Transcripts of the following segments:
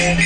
The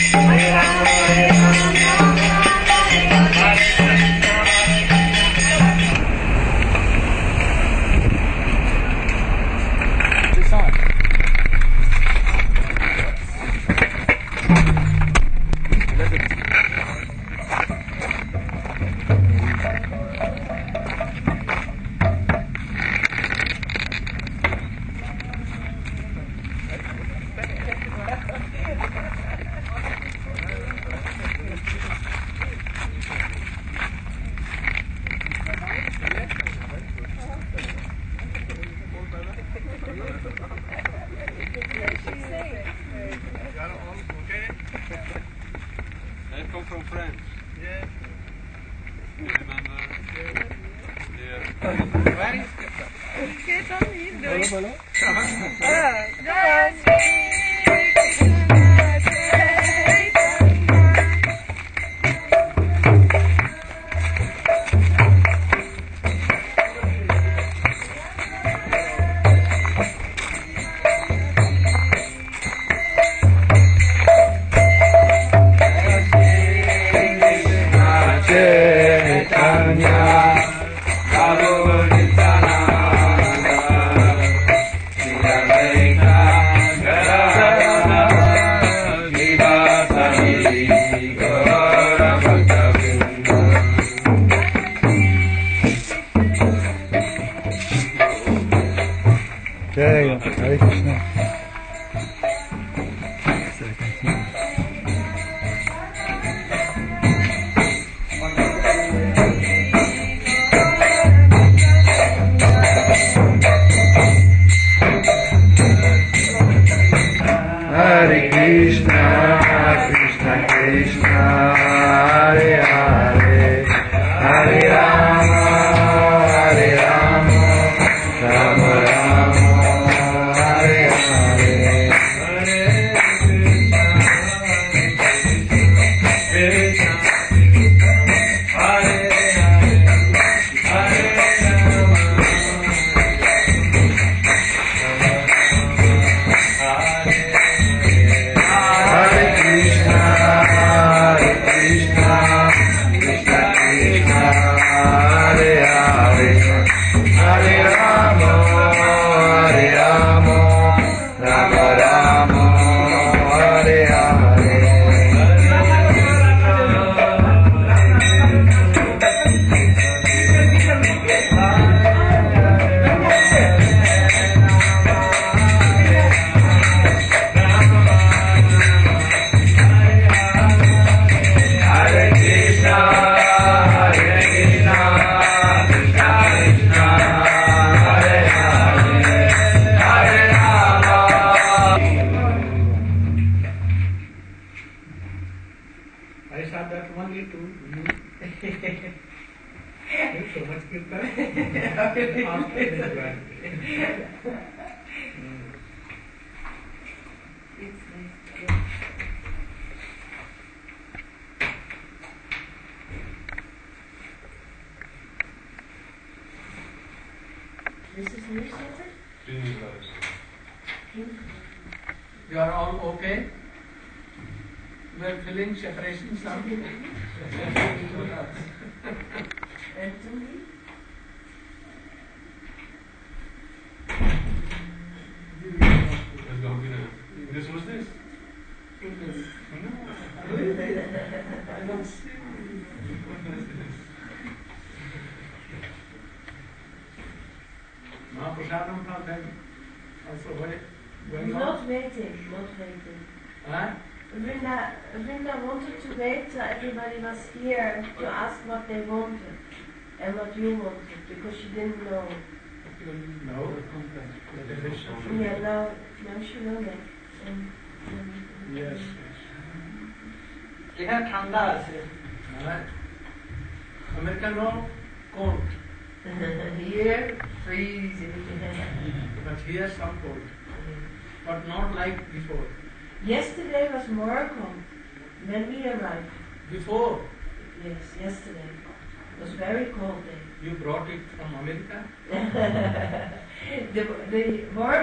warm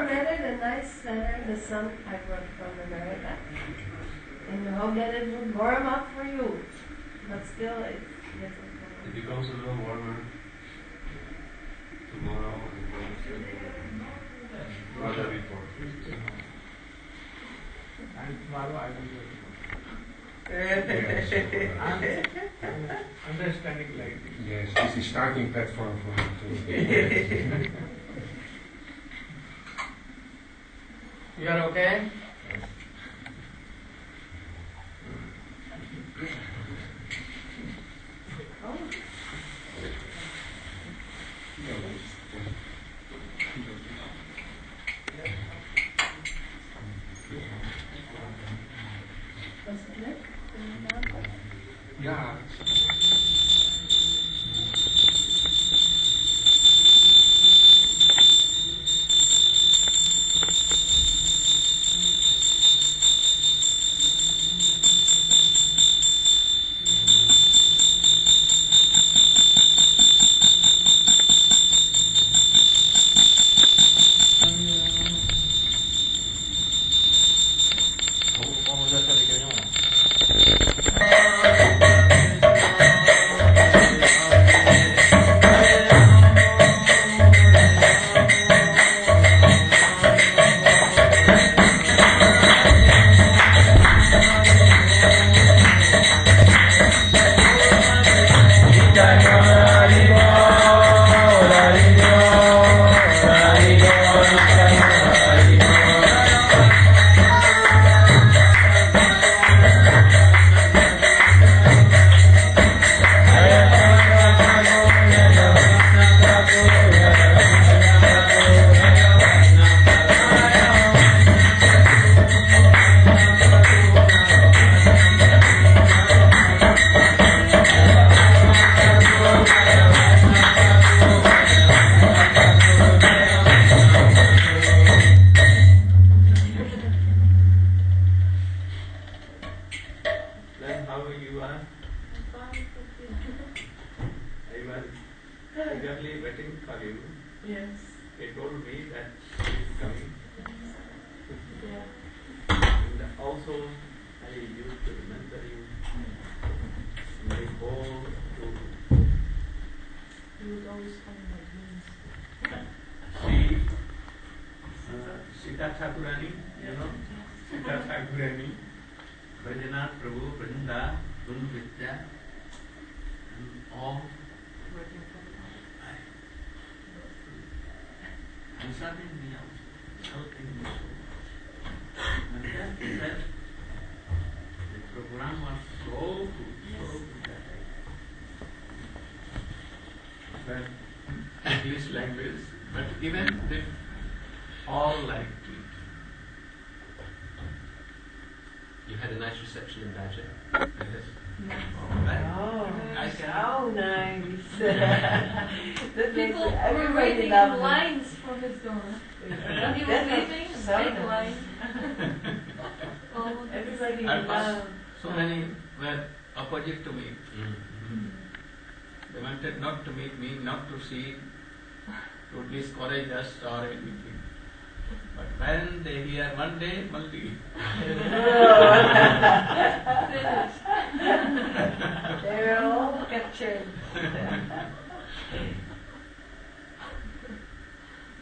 weather, the nice weather, the sun I brought from America. and you hope that it would warm up for you, but still it doesn't warm. It becomes a little warmer tomorrow and Wednesday, rather before Tuesday. And tomorrow I will do it. Understanding like this. Yes, this is starting platform for me too. You are okay? Yes. Oh. What's the next? Yeah.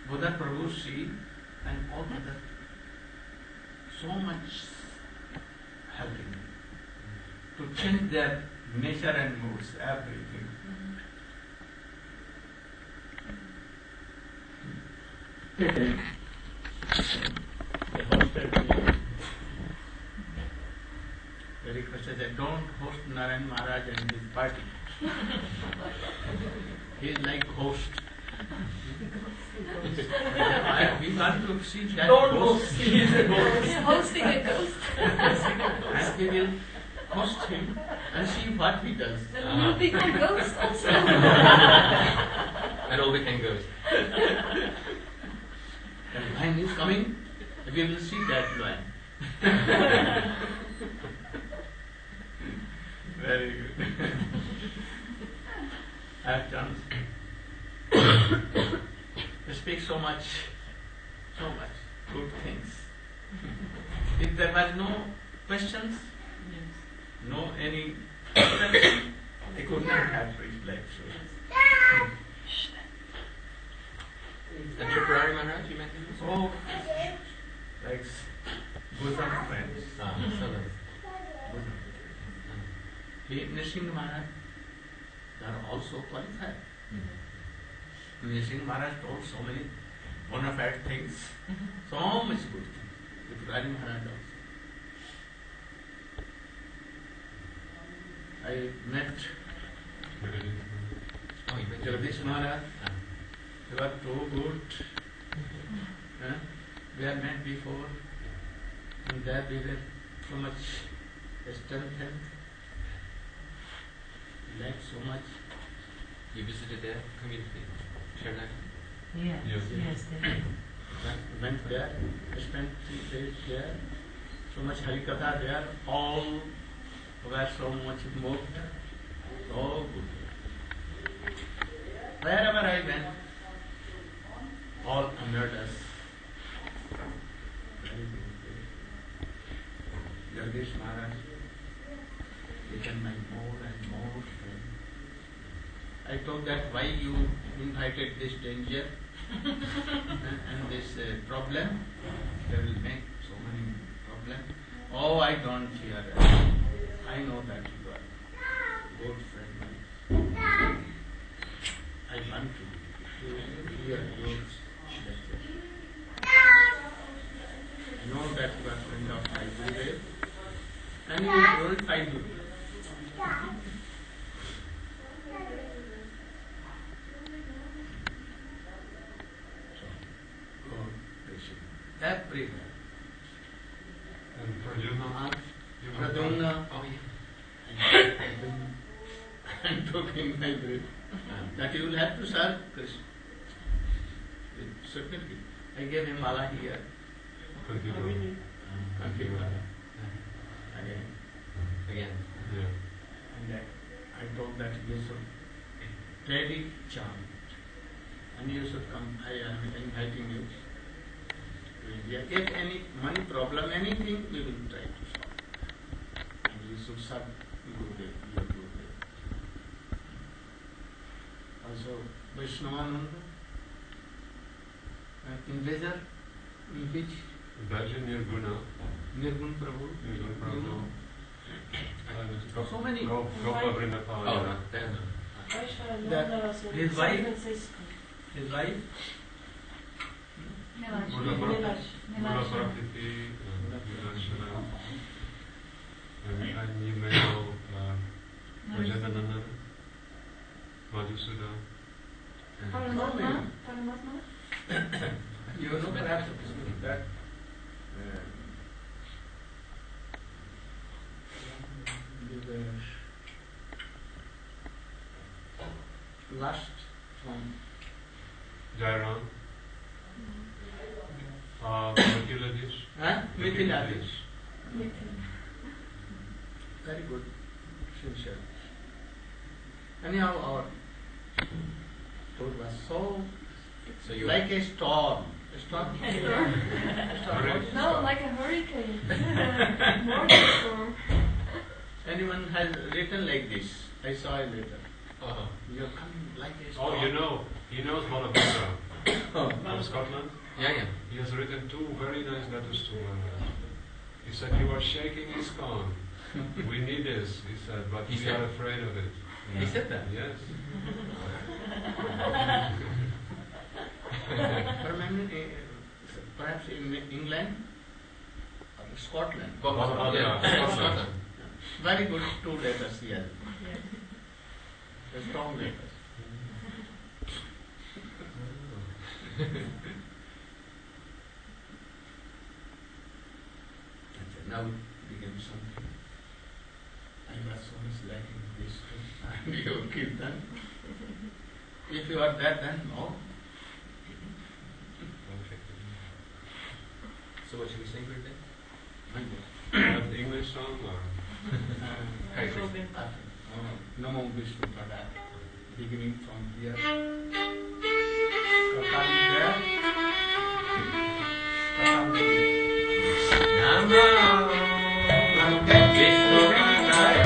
Buddha Prabhu, Sri, and all other, so much helping to change their nature and moods, everything. The request is that don't host Narayan Maharaj and his party. He is like host. We want to see that ghost. He is a ghost. He is hosting a ghost. And we will host him and see what he does. Then we will become ghosts also. And all became ghosts. The lion is coming. We will see that lion. Very good. I have done. They speak so much good things. If there was no questions, no any potency, they could not have free flesh. The Chaitanya Maharaj, you mentioned this? Oh, like Bhusan's friends. Nishini Maharaj, they are also qualified. Nishini Maharaj told so many bona fide things, so much good things. The Chaitanya Maharaj also. I met Jaladeshi Maharaj. They were too good. We had met before, and there we were so much strengthened. We liked so much. You visited their community, Sherlock? Yes, yes, yes, definitely. Went there, spent 3 days there, so much Harikatha there, all were so much moved. So good. Wherever I went, all honored us. Jagdish Maharaj became my more and more friend. I thought that why you invited this danger and this problem, they will make so many problems. Oh, I don't fear that. I know that you are a good friend. I want to hear yours. I know that you are friend of my Gurudev, and you glorify Gurudev. So, God bless you. That prayer. And Pradyumna, I am talking my breath, that you will have to serve Krishna. Certainly. I gave him mala here. Again. And I told that you should daily chant. And you should come. I am inviting you to India. If any money problem, anything, we will try to solve. And you should serve Gurudev, your Gurudev. Also, Vaishnava Nanda. In Vaishnava, in which? Bhajan Nirguṇa Prabhu. So many. His wife. Malabusa. You know perhaps that the last from Jairam Mithiladis. Very good, sincere. Anyhow, our tour was so like a storm. No, like a hurricane. Morning storm. Anyone has written like this? I saw it later. You're coming like a storm. Oh, you know. He knows Malabusa. From Scotland. Yeah. He has written 2 very nice letters to Malabusa. He said, "You are shaking his calm. We need this," he said, "but we are afraid of it." Yeah. He said that? Yes. Perhaps in England or Scotland. Scotland. Very good 2 letters here. Strong letters. Now it becomes something. I was so much liking this and you keep them. If you are that, then no. So what should we sing right now? The English song or? Namo Vishnu Padaya. Beginning from here. Namo Vishnu Padaya.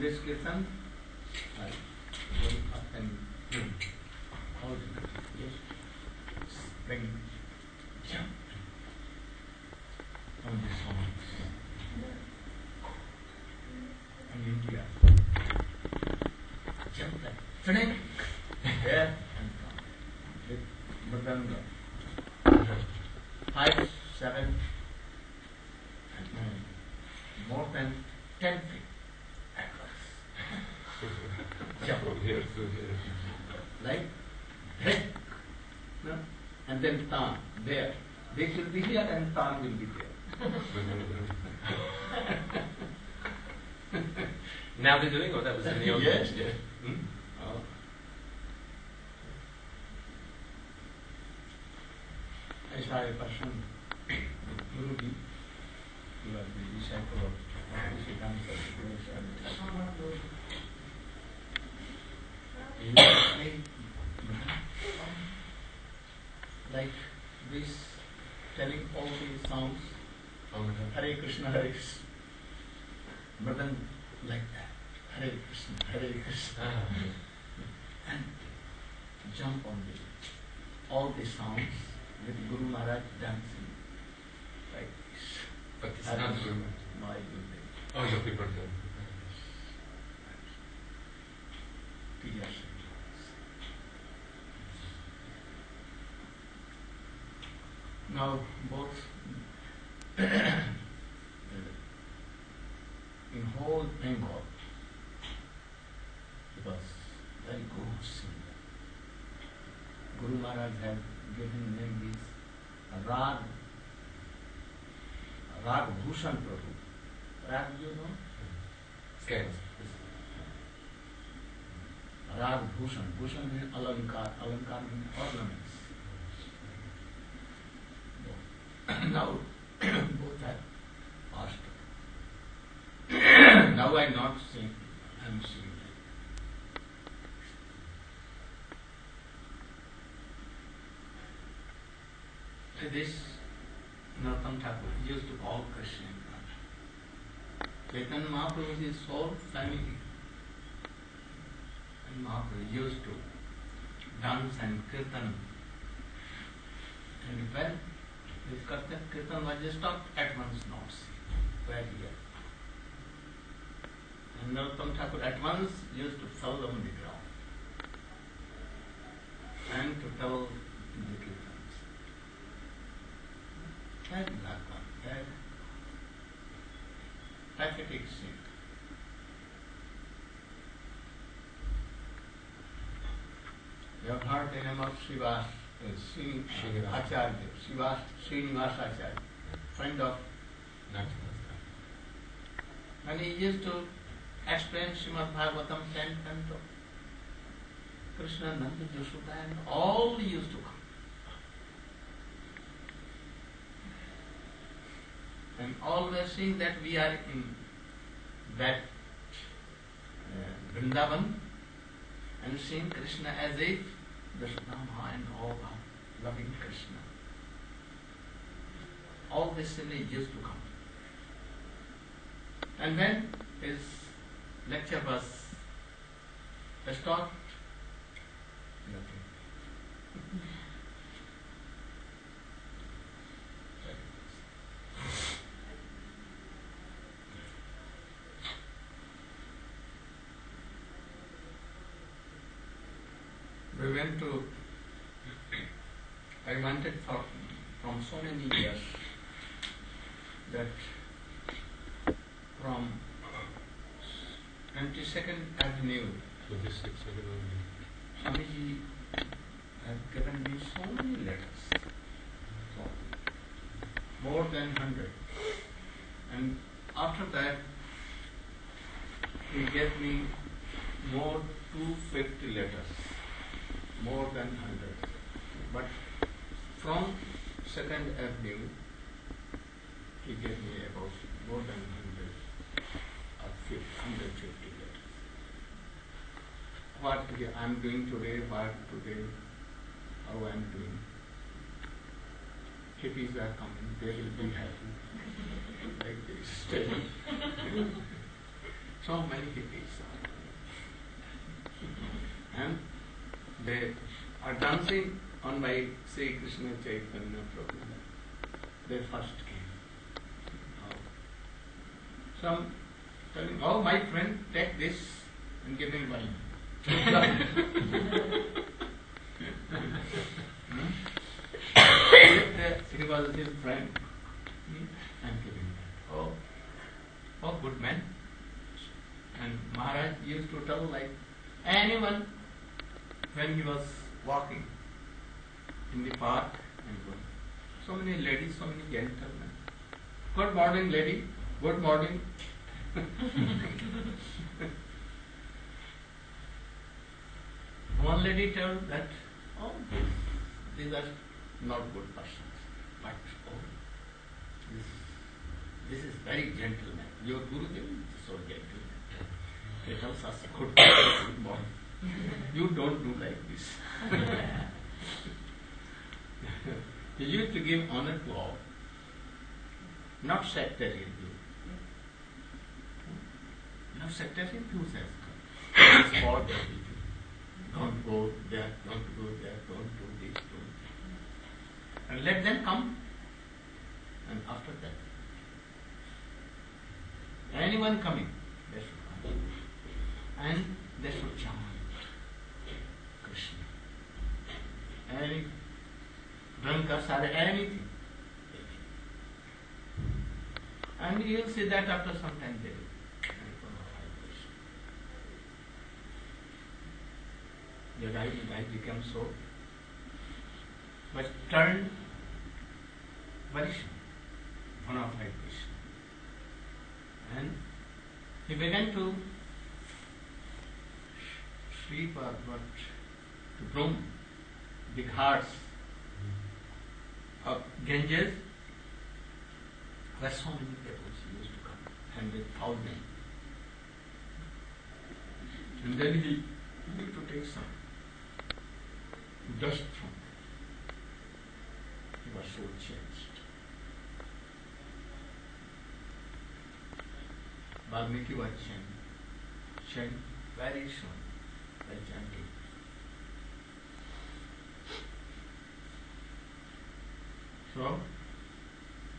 English Kirtan, I going up and down. All the yes. Spring, jump. All the songs. And India. Jump like flick. There and come. With Madanga. 5, 7, and 9. More than 10 feet. Jump. Like head. No? And then tan, there. They should be here and tan will be there. Now they're doing, or that was in the old days? Yes. Hmm? Oh. I saw a person, Guruji, who was the disciple of Krishna. Like this, telling all these songs, Hare Krishna, Hare Krishna, but then like that, Hare Krishna, Hare Krishna, and jump on this, all the songs with Guru Maharaj dancing like this. But it's not Guru Maharaj. Oh, your people do. Yes. Now both in whole Bengal, it was very good singer. Guru Maharaj had given name is Ragh Bhushan Prabhu. Ragh, you know? Yes. Ragh Bhushan. Bhushan means alankar. Alankar means ornaments. Now, both have passed. Now I am not saying, I am saying that. This Narottama Thakura used to call Krishna Nanda. Chaitanya Mahaprabhu is his whole family. And Mahaprabhu used to dance and kirtan. And when his kirtan was just stopped at once, not where he had. And Narottama Thakura at once used to fall on the ground and to tell the kirtans. That Lagwan, that pathetic sin. You have heard the name of Srinivas Acharya, friend of Narottama. And he used to explain Srimad Bhagavatam 10 canto. Krishna Nanda, Yashoda, and all used to come. And always seeing that we are in that Vrindavan and seeing Krishna as if the Sudama and all are loving Krishna. All this image used to come. And when his lecture was stopped, nothing. We went to, I wanted from so many years that from 22nd Avenue, Swamiji has given me so many letters, more than 100. And after that, he gave me more 250 letters. More than 100. But from 2nd Avenue, he gave me about more than 100 or 150 letters. What I am doing today, how I am doing. Hippies are coming, they will be happy. Like this. so many hippies. And they are dancing on my Sri Krishna Chaitanya Prabhupada. They first came out. So I'm telling, oh my friend, take this and give me money. He was his friend. I'm giving that. Oh, good man. And Maharaj used to tell like anyone when he was walking in the park and going. So many ladies, so many gentlemen. Good morning, lady. Good morning. One lady told that, oh, these are not good persons. But, oh, this is very gentleman. Your Gurudev is so gentleman. He tells us good morning. You don't do like this. He used to give honor to all, not sectarian view. Now sectarian view says, it's for everything. Don't go there, don't go there, don't do this, don't that. And let them come. And after that, anyone coming, they should come. And they should chant Krishna. Any drunkards or anything. And you'll see that after some time they will. Your I become so, but turned Vaishnava, bonafide Krishna. And he began to sweep or what, to broom the ghats of Ganges, where so many people used to come, and with thousands. And then he used to take some dust from it. He was so changed. Valmiki was changed very soon by chanting. So,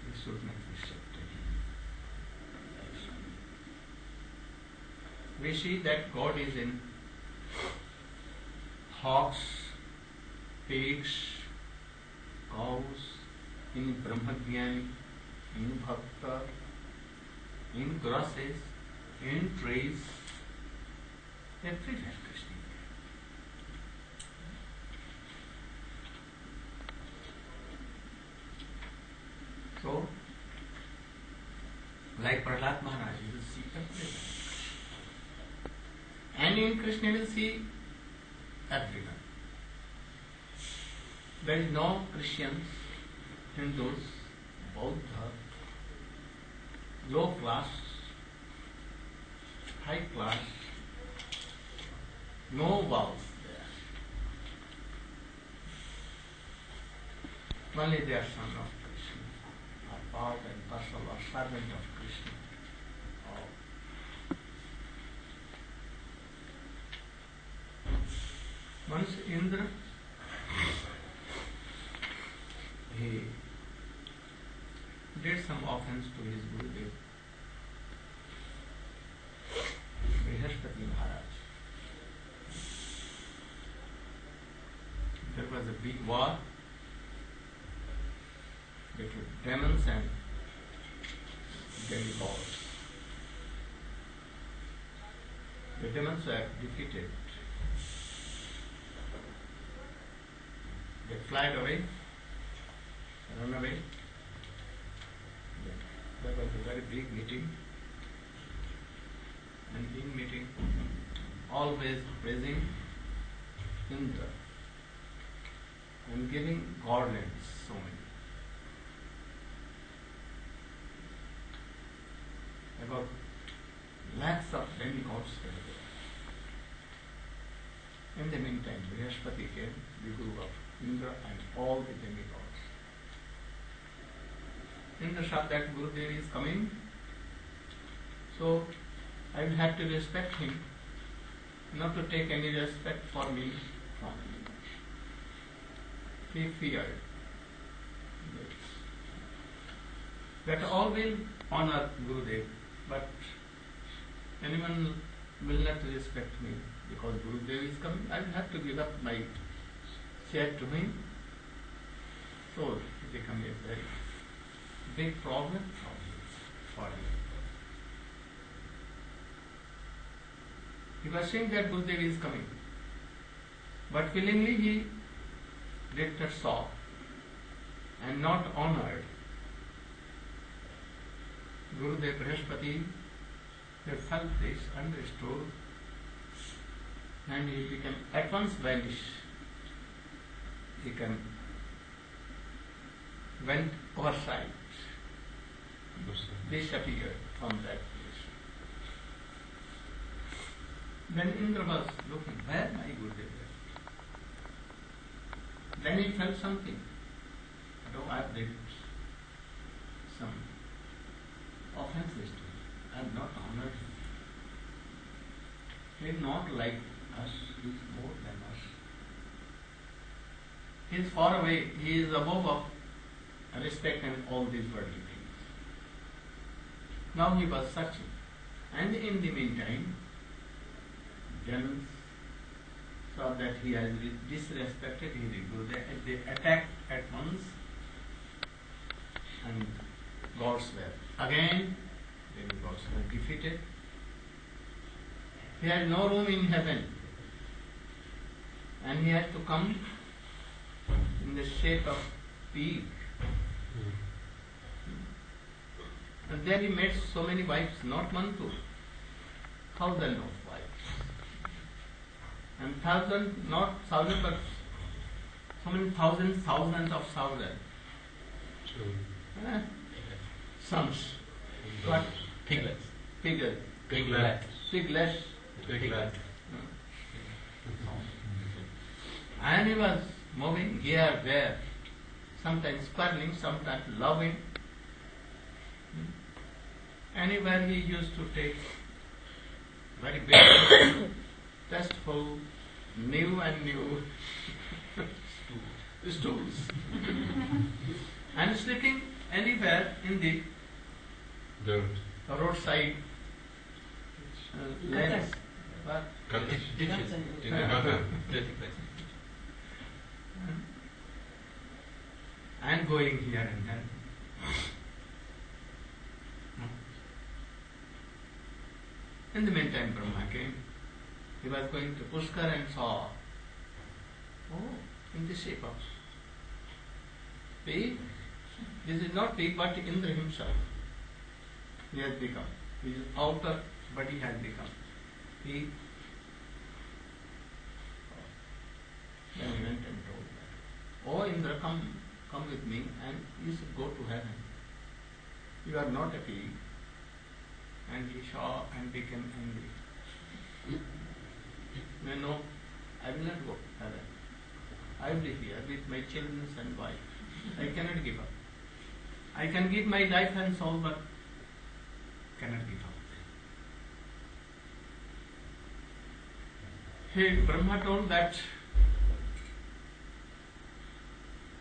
we should not be separated. We see that God is in hawks, pigs, cows, in Brahmajnani, in Bhakta, in grasses, in trees, everywhere Krishna is there. So, like Prahlad Maharaj, you will see everywhere. And in Krishna you will see everyone. There is no Christians, Hindus, Buddha, low class, high class, no walls there. Only they are sons of Krishna, are part and parcel or servant of Krishna. Once Indra, he did some offense to his Gurudev, Briharsh Patti Maharaj. There was a big war between demons and demigods. The demons were defeated. They fled away, run away. There was a very big meeting, and in meeting, always praising Indra and giving garlands, so many. About lakhs of demigods were there. In the meantime, Vyaspati came, the guru of Indra and all the demigods. Indra saw that Gurudev is coming, so I will have to respect him, not to take any respect for me from him. He feared that all will honor Gurudev, but anyone will not respect me because Gurudev is coming. I will have to give up my chair to him. So it becomes a very big problem for him. He was saying that Gurudev is coming, but willingly he did not saw and not honored Gurudev. Briharsh himself is understood, and he became at once vanished. He went oversight, disappeared from that place. Then Indra was looking, where my Gurudev is. Then he felt something. Oh, I did some offenses to him. I have not honored him. He is not like us. He is more than us. He is far away. He is above of respect and all these worldly things. Now he was searching. And in the meantime, Janas saw that he has disrespected his Gurudev. They attacked at once, and gods were again, they were gods were defeated. He had no room in heaven, and he had to come in the shape of pig. And there he made so many wives, not one, two, thousand of wives. And thousand, not thousand, but so many thousands, thousands of thousands. Sons. What? Piglets. Piglets. Piglets. Piglets. Piglets. And he was moving here, there, sometimes quarreling, sometimes loving. Anywhere he used to take very big, just who new and new stools. And sleeping anywhere in the roadside lanes. And going here and there. In the meantime, Brahma came. He was going to Pushkar and saw, in the shape of pig. This is not pig, but Indra himself. He has become. His outer body has become pig. Then he went and told that, Indra, come with me and you should go to heaven. You are not a pig. And he saw and became angry. No, I will not go to heaven. I will be here with my children and wife. I cannot give up. I can give my life and soul, but cannot give up. Brahma told that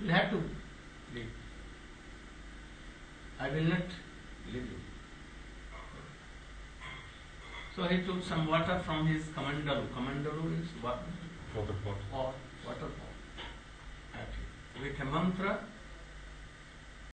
you will have to leave. I will not leave you. So he took some water from his Kamandalu. Kamandalu is water pot. With a mantra,